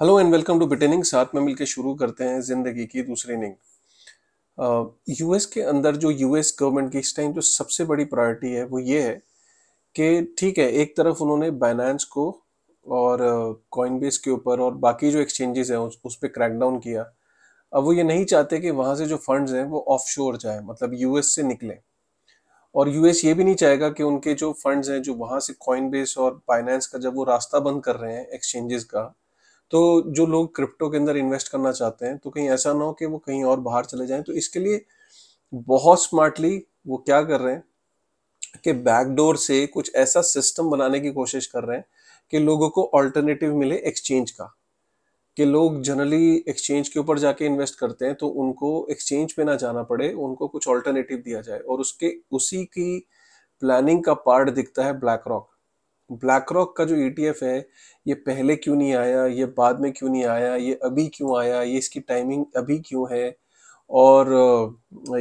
Hello and welcome to बिटेनिंग। साथ में मिलकर शुरू करते हैं ज़िंदगी की दूसरी इनिंग। यूएस के अंदर जो यूएस गवर्नमेंट की इस टाइम जो सबसे बड़ी प्रायोरिटी है वो ये है कि ठीक है, एक तरफ उन्होंने बाइनेंस को और कॉइनबेस के ऊपर और बाकी जो एक्सचेंजेस हैं उस पर क्रैकडाउन किया। अब वो ये नहीं चाहते कि वहाँ से जो फंड्स हैं वो ऑफशोर जाए, मतलब यूएस से निकले, और यूएस ये भी नहीं चाहेगा कि उनके जो फंड्स हैं जो वहाँ से कॉइनबेस और बाइनेंस का जब वो रास्ता बंद कर रहे हैं एक्सचेंजेस का, तो जो लोग क्रिप्टो के अंदर इन्वेस्ट करना चाहते हैं तो कहीं ऐसा ना हो कि वो कहीं और बाहर चले जाएं। तो इसके लिए बहुत स्मार्टली वो क्या कर रहे हैं कि बैकडोर से कुछ ऐसा सिस्टम बनाने की कोशिश कर रहे हैं कि लोगों को अल्टरनेटिव मिले एक्सचेंज का, कि लोग जनरली एक्सचेंज के ऊपर जाके इन्वेस्ट करते हैं तो उनको एक्सचेंज पे ना जाना पड़े, उनको कुछ ऑल्टरनेटिव दिया जाए। और उसी की प्लानिंग का पार्ट दिखता है ब्लैक रॉक का जो ETF है। ये पहले क्यों नहीं आया, ये बाद में क्यों नहीं आया, ये अभी क्यों आया, ये इसकी टाइमिंग अभी क्यों है, और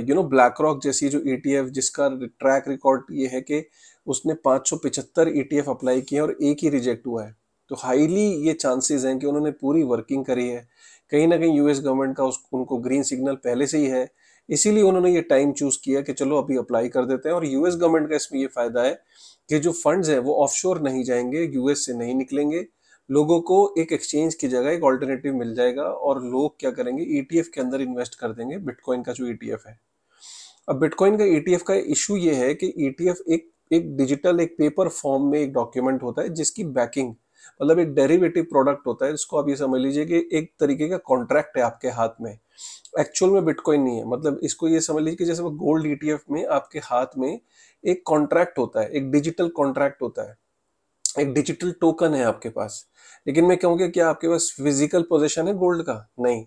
यू नो ब्लैक रॉक जैसी जो ETF जिसका ट्रैक रिकॉर्ड ये है कि उसने 575 ETF अप्लाई किए और एक ही रिजेक्ट हुआ है, तो हाईली ये चांसेस हैं कि उन्होंने पूरी वर्किंग करी है। कहीं ना कहीं यूएस गवर्नमेंट का उनको ग्रीन सिग्नल पहले से ही है, इसीलिए उन्होंने ये टाइम चूज किया कि चलो अभी अप्लाई कर देते हैं। और यूएस गवर्नमेंट का इसमें ये फायदा है कि जो फंड्स हैं वो ऑफशोर नहीं जाएंगे, यूएस से नहीं निकलेंगे, लोगों को एक एक्सचेंज की जगह एक ऑल्टरनेटिव मिल जाएगा और लोग क्या करेंगे, ETF के अंदर इन्वेस्ट कर देंगे, बिटकॉइन का जो ETF है। अब बिटकॉइन का ETF का इशू ये है कि ETF एक डिजिटल एक पेपर फॉर्म में एक डॉक्यूमेंट होता है जिसकी बैकिंग, मतलब एक डेरिवेटिव प्रोडक्ट होता है। इसको आप ये समझ लीजिए कि एक तरीके का कॉन्ट्रैक्ट है आपके हाथ में, एक्चुअल में बिटकॉइन नहीं है। मतलब इसको ये समझ लीजिए कि जैसे वो गोल्ड ETF में आपके हाथ में एक कॉन्ट्रैक्ट होता है, एक डिजिटल कॉन्ट्रैक्ट होता है, एक डिजिटल टोकन है आपके पास। लेकिन मैं कहूँगा क्या आपके पास फिजिकल पोजीशन है गोल्ड का? नहीं,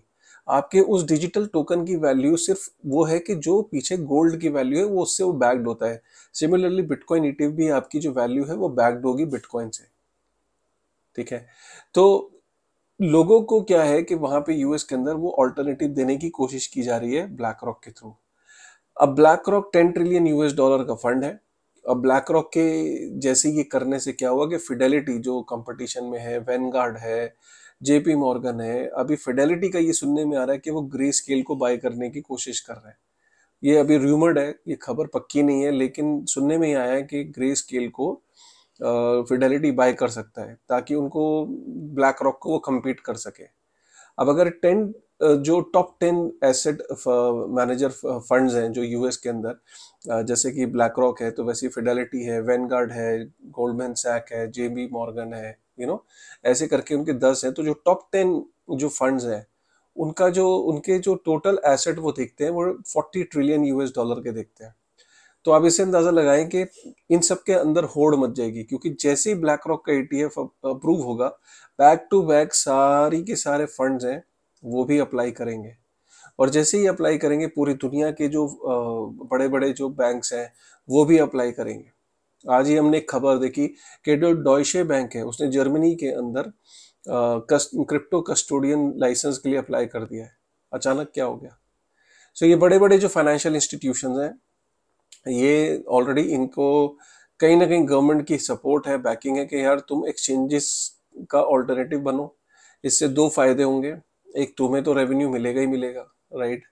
आपके उस डिजिटल टोकन की वैल्यू सिर्फ वो है कि जो पीछे गोल्ड की वैल्यू है वो उससे वो बैक्ड होता है। सिमिलरली बिटकॉइन ETF भी आपकी जो वैल्यू है वो बैक्ड होगी बिटकॉइन से, ठीक है। तो लोगों को क्या है कि वहां पे यूएस के अंदर वो ऑल्टरनेटिव देने की कोशिश की जा रही है ब्लैक रॉक के थ्रू। अब ब्लैक रॉक $10 ट्रिलियन का फंड है। अब ब्लैक रॉक के जैसे ये करने से क्या हुआ कि फिडेलिटी जो कंपटीशन में है, वैनगार्ड है, JP मॉर्गन है, अभी फिडेलिटी का ये सुनने में आ रहा है कि वो ग्रेस्केल को बाय करने की कोशिश कर रहे हैं। ये अभी रूमर्ड है, ये खबर पक्की नहीं है, लेकिन सुनने में आया है कि ग्रेस्केल को फिडेलिटी बाय कर सकता है ताकि उनको ब्लैक रॉक को वो कम्पीट कर सके। अब अगर जो टॉप 10 एसेट मैनेजर फंड्स हैं जो यूएस के अंदर जैसे कि ब्लैक रॉक है, तो वैसे फिडेलिटी है, वैनगार्ड है, गोल्डमैन सैक है, JP मॉर्गन है, यू नो ऐसे करके उनके 10 हैं। तो जो टॉप 10 जो फंड्स हैं उनका जो उनके जो टोटल एसेट वो देखते हैं वो $40 ट्रिलियन के देखते हैं। तो आप इसे अंदाज़ा लगाएं कि इन सब के अंदर होड़ मच जाएगी, क्योंकि जैसे ही ब्लैक रॉक का ETF अप्रूव होगा, बैक टू बैक सारी के सारे फंड्स हैं वो भी अप्लाई करेंगे, और जैसे ही अप्लाई करेंगे पूरी दुनिया के जो बड़े बड़े जो बैंक्स हैं वो भी अप्लाई करेंगे। आज ही हमने एक खबर देखी कि जो डॉयशे बैंक है उसने जर्मनी के अंदर क्रिप्टो कस्टोडियन लाइसेंस के लिए अप्लाई कर दिया है। अचानक क्या हो गया? ये बड़े बड़े जो फाइनेंशियल इंस्टीट्यूशन हैं ये ऑलरेडी इनको कहीं ना कहीं गवर्नमेंट की सपोर्ट है, बैकिंग है कि यार तुम एक्सचेंजेस का ऑल्टरनेटिव बनो। इससे दो फायदे होंगे, एक तुम्हें तो रेवेन्यू मिलेगा ही मिलेगा, राइट,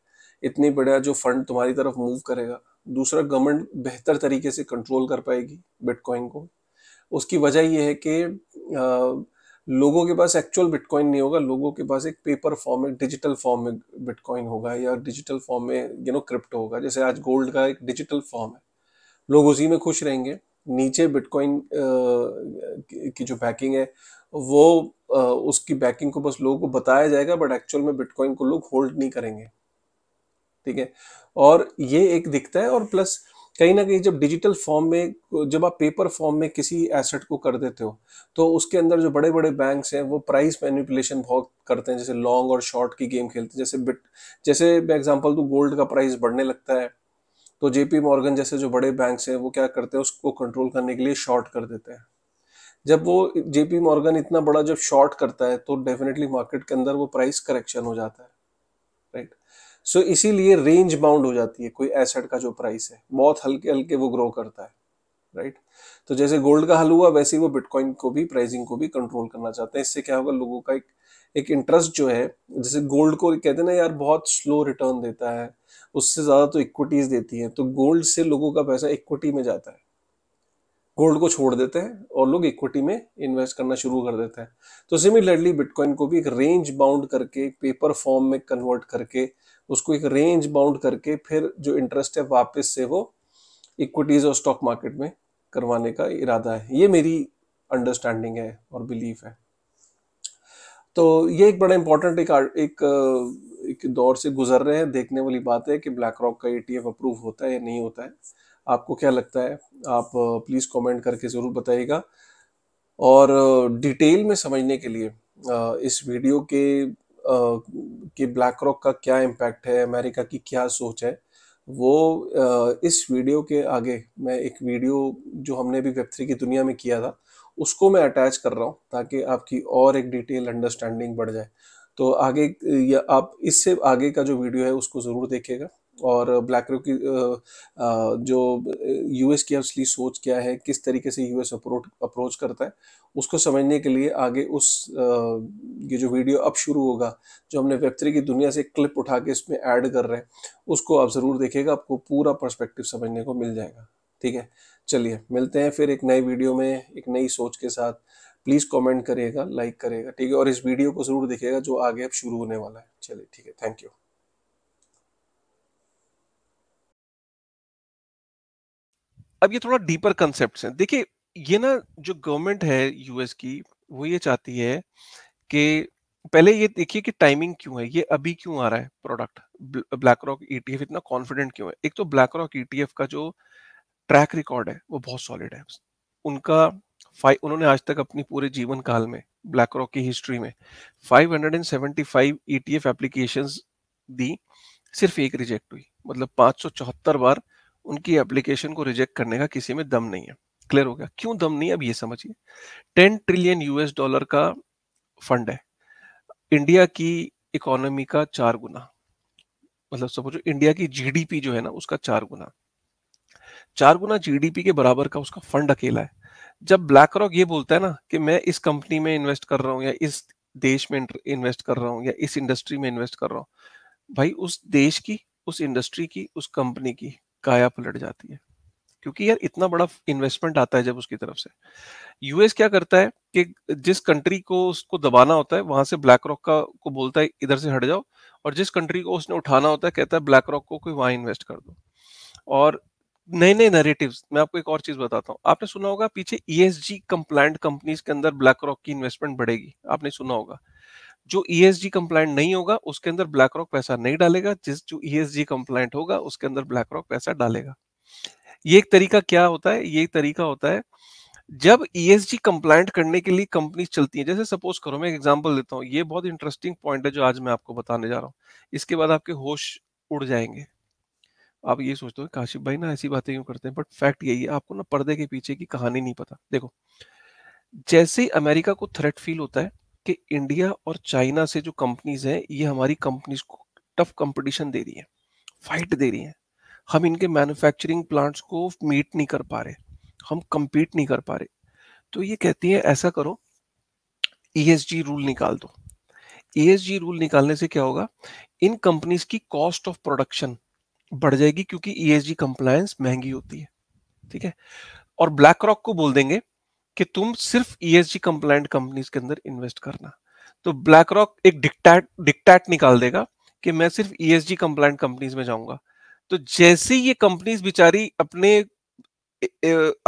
इतनी बड़ा जो फंड तुम्हारी तरफ मूव करेगा। दूसरा, गवर्नमेंट बेहतर तरीके से कंट्रोल कर पाएगी बिटकॉइन को। उसकी वजह यह है कि लोगों के पास एक्चुअल बिटकॉइन नहीं होगा, लोगों के पास एक पेपर फॉर्म में, डिजिटल फॉर्म में बिटकॉइन होगा या डिजिटल फॉर्म में क्रिप्टो होगा। जैसे आज गोल्ड का एक डिजिटल फॉर्म है, लोग उसी में खुश रहेंगे। नीचे बिटकॉइन की जो बैकिंग है वो उसकी बैकिंग को बस लोगों को बताया जाएगा, बट एक्चुअल में बिटकॉइन को लोग होल्ड नहीं करेंगे, ठीक है। और ये एक दिखता है। और प्लस कहीं ना कहीं जब डिजिटल फॉर्म में, जब आप पेपर फॉर्म में किसी एसेट को कर देते हो तो उसके अंदर जो बड़े बड़े बैंक्स हैं वो प्राइस मैनिपुलेशन बहुत करते हैं, जैसे लॉन्ग और शॉर्ट की गेम खेलते हैं। जैसे बाय एग्जांपल तो गोल्ड का प्राइस बढ़ने लगता है तो JP मॉर्गन जैसे जो बड़े बैंक्स हैं वो क्या करते हैं, उसको कंट्रोल करने के लिए शॉर्ट कर देते हैं। जब वो JP मॉर्गन इतना बड़ा जब शॉर्ट करता है तो डेफिनेटली मार्केट के अंदर वो प्राइस करेक्शन हो जाता है, राइट। इसीलिए रेंज बाउंड हो जाती है कोई एसेट का जो प्राइस है, बहुत हल्के हल्के वो ग्रो करता है, राइट। तो जैसे गोल्ड का हल हुआ वैसे ही वो बिटकॉइन को भी, प्राइसिंग को भी कंट्रोल करना चाहते हैं। इससे क्या होगा, लोगों का एक एक इंटरेस्ट जो है, जैसे गोल्ड को कहते हैं ना यार बहुत स्लो रिटर्न देता है, उससे ज़्यादा तो इक्विटीज़ देती हैं, तो गोल्ड से लोगों का पैसा इक्विटी में जाता है, गोल्ड को छोड़ देते हैं और लोग इक्विटी में इन्वेस्ट करना शुरू कर देते हैं। तो सिमिलरली बिटकॉइन को भी एक रेंज बाउंड करके, पेपर फॉर्म में कन्वर्ट करके, उसको एक रेंज बाउंड करके फिर जो इंटरेस्ट है वापस से वो इक्विटीज़ और स्टॉक मार्केट में करवाने का इरादा है। ये मेरी अंडरस्टैंडिंग है और बिलीफ है। तो ये एक बड़ा इंपॉर्टेंट एक दौर से गुजर रहे हैं, देखने वाली बात है कि ब्लैक रॉक का ETF अप्रूव होता है या नहीं होता है। आपको क्या लगता है आप प्लीज़ कमेंट करके ज़रूर बताइएगा। और डिटेल में समझने के लिए इस वीडियो के ब्लैक रॉक का क्या इम्पैक्ट है, अमेरिका की क्या सोच है, वो इस वीडियो के आगे मैं एक वीडियो जो हमने भी वेब3 की दुनिया में किया था उसको मैं अटैच कर रहा हूँ ताकि आपकी और एक डिटेल अंडरस्टैंडिंग बढ़ जाए। तो आगे या आप इससे आगे का जो वीडियो है उसको ज़रूर देखिएगा। और ब्लैकरॉक की जो US की असली सोच क्या है, किस तरीके से US अप्रोच करता है, उसको समझने के लिए आगे ये जो वीडियो अब शुरू होगा जो हमने वेब3 की दुनिया से क्लिप उठा के इसमें ऐड कर रहे हैं उसको आप ज़रूर देखिएगा, आपको पूरा पर्सपेक्टिव समझने को मिल जाएगा। ठीक है, चलिए मिलते हैं फिर एक नई वीडियो में एक नई सोच के साथ। प्लीज़ कमेंट करिएगा, लाइक करिएगा, ठीक है, और इस वीडियो को ज़रूर देखिएगा जो आगे अब शुरू होने वाला है। चलिए ठीक है, थैंक यू। अब ये थोड़ा डीपर कॉन्सेप्ट्स हैं। देखिए ये ना जो गवर्नमेंट है US की, वो ये चाहती है कि पहले ये देखिए कि टाइमिंग क्यों है, ये अभी क्यों आ रहा है प्रोडक्ट, ब्लैक रॉक ETF इतना कॉन्फिडेंट क्यों है। एक तो ब्लैक रॉक ETF का जो ट्रैक रिकॉर्ड है वो बहुत सॉलिड है। उनका उन्होंने आज तक अपनी पूरे जीवन काल में ब्लैक रॉक की हिस्ट्री में 575 ETF एप्लीकेशंस दी, सिर्फ एक रिजेक्ट हुई, मतलब 574 बार उनकी एप्लीकेशन को रिजेक्ट करने का किसी में दम नहीं है। क्लियर हो गया क्यों दम नहीं है, अब ये समझिए। $10 ट्रिलियन का फंड है, इंडिया की इकोनॉमी का 4 गुना, मतलब समझो इंडिया की GDP जो है ना उसका 4 गुना, 4 गुना GDP के बराबर का उसका फंड अकेला है। जब ब्लैक रॉक ये बोलता है ना कि मैं इस कंपनी में इन्वेस्ट कर रहा हूँ या इस देश में इन्वेस्ट कर रहा हूँ या इस इंडस्ट्री में इन्वेस्ट कर रहा हूँ, भाई उस देश की, उस इंडस्ट्री की, उस कंपनी की काया पलट जाती है, क्योंकि यार इतना बड़ा इन्वेस्टमेंट आता है जब उसकी तरफ से। US क्या करता है कि जिस कंट्री को उसको दबाना होता है वहां से ब्लैक रॉक को बोलता है इधर से हट जाओ, और जिस कंट्री को उसने उठाना होता है कहता है ब्लैक रॉक को कोई वहां इन्वेस्ट कर दो। और नए नए नैरेटिव्स, मैं आपको एक और चीज बताता हूँ, आपने सुना होगा पीछे ESG कंप्लायंट कंपनीज के अंदर ब्लैक रॉक की इन्वेस्टमेंट बढ़ेगी, आपने सुना होगा। जो ESG कंप्लायंट नहीं होगा उसके अंदर ब्लैक रॉक पैसा नहीं डालेगा, जिस जो ESG कंप्लायंट होगा उसके अंदर ब्लैक रॉक पैसा डालेगा। ये एक तरीका क्या होता है, ये एक तरीका होता है जब ESG कंप्लायंट करने के लिए कंपनी चलती है। जैसे सपोज करो, मैं एक एग्जांपल देता हूँ, ये बहुत इंटरेस्टिंग पॉइंट है जो आज मैं आपको बताने जा रहा हूँ, इसके बाद आपके होश उड़ जाएंगे। आप ये सोचते हो काशिफ भाई ना ऐसी बातें क्यों करते हैं, बट फैक्ट यही है, आपको ना पर्दे के पीछे की कहानी नहीं पता। देखो जैसे अमेरिका को थ्रेट फील होता है कि इंडिया और चाइना से जो कंपनीज हैं ये हमारी कंपनीज को टफ कंपटीशन दे रही हैं, फाइट दे रही हैं, हम इनके मैन्युफैक्चरिंग प्लांट्स को मीट नहीं कर पा रहे, हम कम्पीट नहीं कर पा रहे, तो ये कहती है ऐसा करो ESG रूल निकाल दो। ESG रूल निकालने से क्या होगा, इन कंपनीज की कॉस्ट ऑफ प्रोडक्शन बढ़ जाएगी क्योंकि ESG कंप्लायंस महंगी होती है। ठीक है, और ब्लैक रॉक को बोल देंगे कि तुम सिर्फ ESG कंप्लायंट कंपनीज के अंदर इन्वेस्ट करना, तो ब्लैक रॉक एक डिक्टेट निकाल देगा कि मैं सिर्फ ESG कंप्लायंट कंपनीज में जाऊंगा। तो जैसे ये कंपनीज बेचारी अपने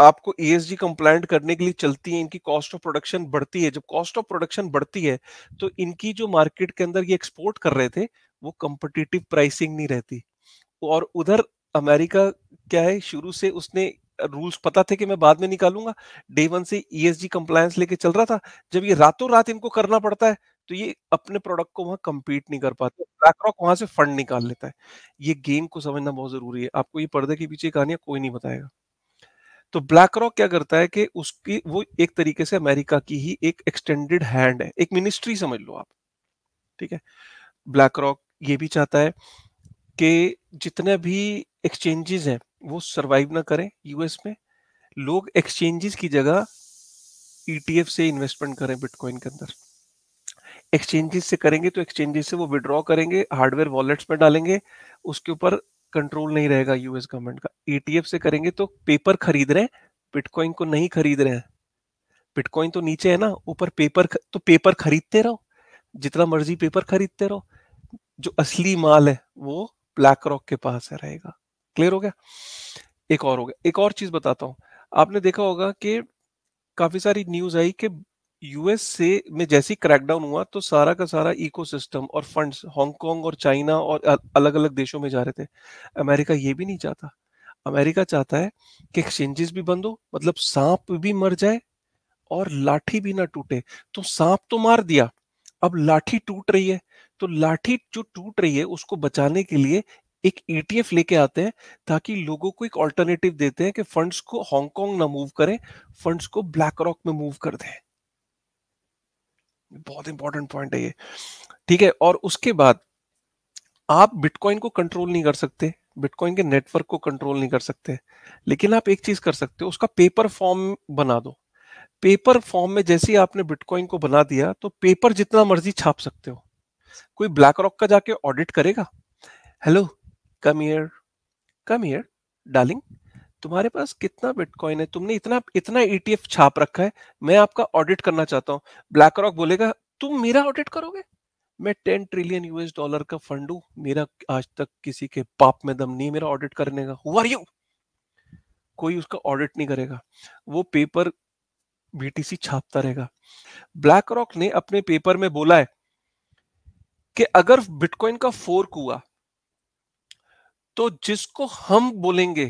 आपको ESG कंप्लायंट करने के लिए चलती है, इनकी कॉस्ट ऑफ प्रोडक्शन बढ़ती है, जब कॉस्ट ऑफ प्रोडक्शन बढ़ती है तो इनकी जो मार्केट के अंदर ये एक्सपोर्ट कर रहे थे वो कॉम्पिटिटिव प्राइसिंग नहीं रहती। और उधर अमेरिका क्या है, शुरू से उसने रूल्स पता थे कि मैं बाद में निकालूंगा, डे 1 से ESG कंप्लायंस लेके चल रहा था, जब ये रातों रात इनको करना पड़ता है तो ये अपने प्रोडक्ट को वहां कम्पीट नहीं कर पाते, ब्लैक रॉक वहां से फंड निकाल लेता है। ये गेम को समझना बहुत जरूरी है, आपको ये पर्दे के पीछे कहानियां कोई नहीं बताएगा। तो ब्लैक रॉक क्या करता है कि उसकी वो एक तरीके से अमेरिका की ही एक एक्सटेंडेड हैंड है, एक मिनिस्ट्री समझ लो आप। ठीक है, ब्लैक रॉक ये भी चाहता है कि जितने भी एक्सचेंजेस हैं वो सरवाइव ना करें US में, लोग एक्सचेंजेस की जगह ETF से इन्वेस्टमेंट करें बिटकॉइन के अंदर। एक्सचेंजेस से करेंगे तो एक्सचेंजेस से वो विड्रॉ करेंगे, हार्डवेयर वॉलेट्स में डालेंगे, उसके ऊपर कंट्रोल नहीं रहेगा यूएस गवर्नमेंट का। ईटीएफ से करेंगे तो पेपर खरीद रहे हैं, बिटकॉइन को नहीं खरीद रहे हैं, बिटकॉइन तो नीचे है ना, ऊपर पेपर, तो पेपर खरीदते रहो, जितना मर्जी पेपर खरीदते रहो, जो असली माल है वो ब्लैक रॉक के पास रहेगा। क्लियर हो गया? एक और हो गया, एक और चीज बताता हूँ। आपने देखा होगा कि काफी सारी न्यूज आई कि यूएस से में जैसी क्रैकडाउन हुआ तो सारा का सारा इकोसिस्टम और फंड्स हांगकांग और चाइना और अलग अलग देशों में जा रहे थे। अमेरिका ये भी नहीं चाहता, अमेरिका चाहता है कि एक्सचेंजेस भी बंद हो, मतलब सांप भी मर जाए और लाठी भी ना टूटे। तो सांप तो मार दिया, अब लाठी टूट रही है, तो लाठी जो टूट रही है उसको बचाने के लिए एक ETF लेके आते हैं, ताकि लोगों को एक ऑल्टरनेटिव देते हैं कि फंड्स को हांगकांग ना मूव करें, फंड्स को ब्लैक रॉक में मूव कर दें। बहुत इंपॉर्टेंट पॉइंट है ये, ठीक है। और उसके बाद आप बिटकॉइन को कंट्रोल नहीं कर सकते, बिटकॉइन के नेटवर्क को कंट्रोल नहीं कर सकते, लेकिन आप एक चीज कर सकते हो, उसका पेपर फॉर्म बना दो। पेपर फॉर्म में जैसे आपने बिटकॉइन को बना दिया तो पेपर जितना मर्जी छाप सकते हो। कोई ब्लैक रॉक का जाके ऑडिट करेगा, हेलो कम हियर डार्लिंग, तुम्हारे पास कितना बिटकॉइन है, तुमने इतना इतना ETF छाप रखा है, मैं आपका ऑडिट करना चाहता हूँ। ब्लैक रॉक बोलेगा, तुम मेरा ऑडिट करोगे? मैं 10 ट्रिलियन US डॉलर का फंड हूँ, मेरा आज तक किसी के पाप में दम नहीं है मेरा ऑडिट करने का, हु आर यू? कोई उसका ऑडिट नहीं करेगा, वो पेपर BTC छापता रहेगा। ब्लैक रॉक ने अपने पेपर में बोला है कि अगर बिटकॉइन का फोर्क हुआ तो जिसको हम बोलेंगे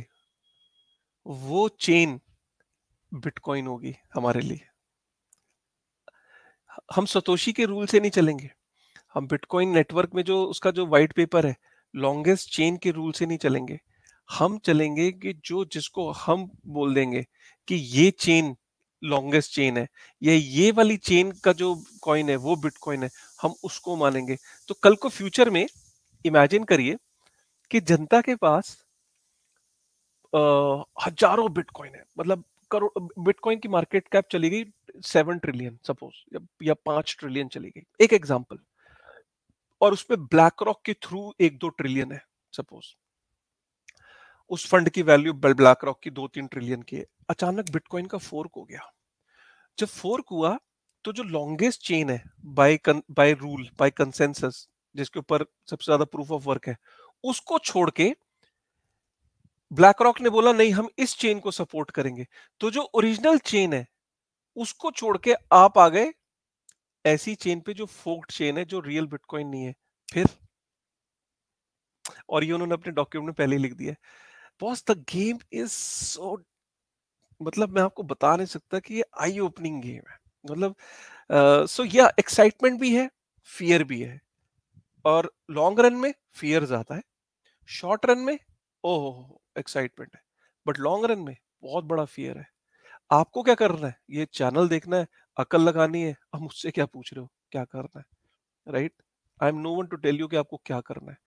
वो चेन बिटकॉइन होगी हमारे लिए, हम सतोशी के रूल से नहीं चलेंगे, हम बिटकॉइन नेटवर्क में जो उसका जो वाइट पेपर है लॉन्गेस्ट चेन के रूल से नहीं चलेंगे, हम चलेंगे कि जो जिसको हम बोल देंगे कि ये चेन लॉन्गेस्ट चेन है या ये वाली चेन का जो कॉइन है वो बिटकॉइन है, हम उसको मानेंगे। तो कल को फ्यूचर में इमेजिन करिए कि जनता के पास हजारों बिटकॉइन है, मतलब करोड़ बिटकॉइन की मार्केट कैप चली गई 7 ट्रिलियन सपोज, या 5 ट्रिलियन चली गई, एक एग्जांपल, और उसमें ब्लैक रॉक के थ्रू 1-2 ट्रिलियन है सपोज, उस फंड की वैल्यू ब्लैक रॉक की 2-3 ट्रिलियन की है। अचानक बिटकॉइन का फोर्क हो गया, जब फोर्क हुआ तो जो लॉन्गेस्ट चेन है बाय रूल बाय कंसेंसस, जिसके ऊपर सबसे ज्यादा प्रूफ ऑफ वर्क है, उसको छोड़ के ब्लैक रॉक ने बोला नहीं, हम इस चेन को सपोर्ट करेंगे। तो जो ओरिजिनल चेन है उसको छोड़ के आप आ गए ऐसी चेन पे जो फोर्क चेन है, जो रियल बिटकॉइन नहीं है फिर। और ये उन्होंने अपने डॉक्यूमेंट में पहले ही लिख दिया है। Boss the game is so, मतलब मैं आपको बता नहीं सकता कि ये आई ओपनिंग गेम है, मतलब सो या एक्साइटमेंट भी है, फियर भी है, और लॉन्ग रन में फियर ज्यादा है, शॉर्ट रन में ओह एक्साइटमेंट है, बट लॉन्ग रन में बहुत बड़ा फियर है। आपको क्या करना है, ये चैनल देखना है, अकल लगानी है, अब मुझसे क्या पूछ रहे हो क्या करना है, right? I am no one to tell you कि आपको क्या करना है।